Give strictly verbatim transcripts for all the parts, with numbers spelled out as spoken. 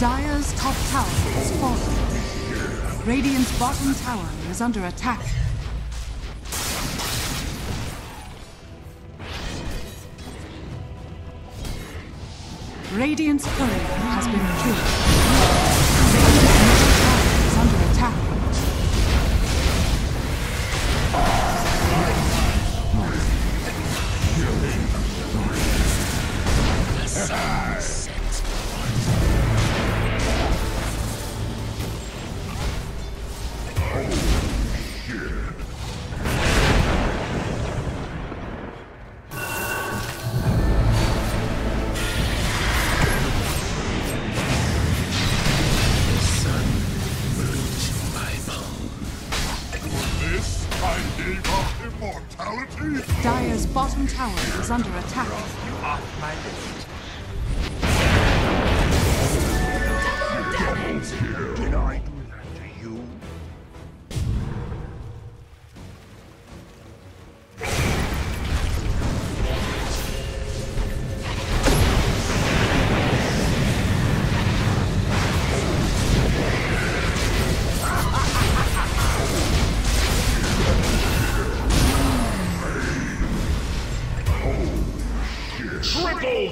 Dire's top tower is falling. Radiant's bottom tower is under attack. Radiant's courier has been killed. Radiant's middle tower is under attack. Dire's bottom tower is under attack. You are my list. Double damage! Did I do that to you? Triple kill! Double kill! Triple kill!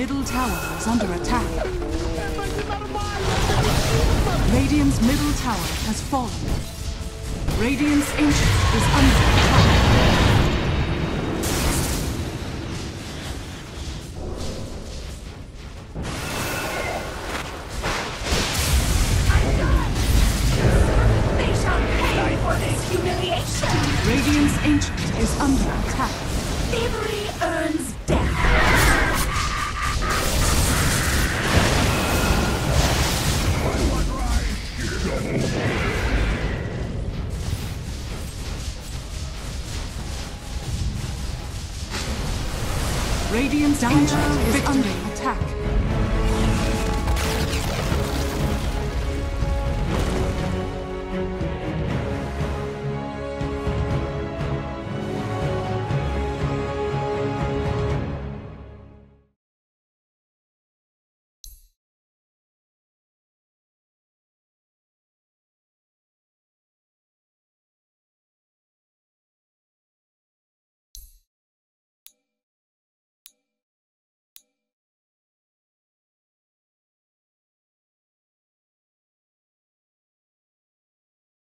middle tower is under attack. Radiant's middle tower has fallen. Radiant's Ancient is under attack. They shall pay for this humiliation! Radiant's Ancient is under attack. Thievery earns death! Radiant's Ancient is under attack.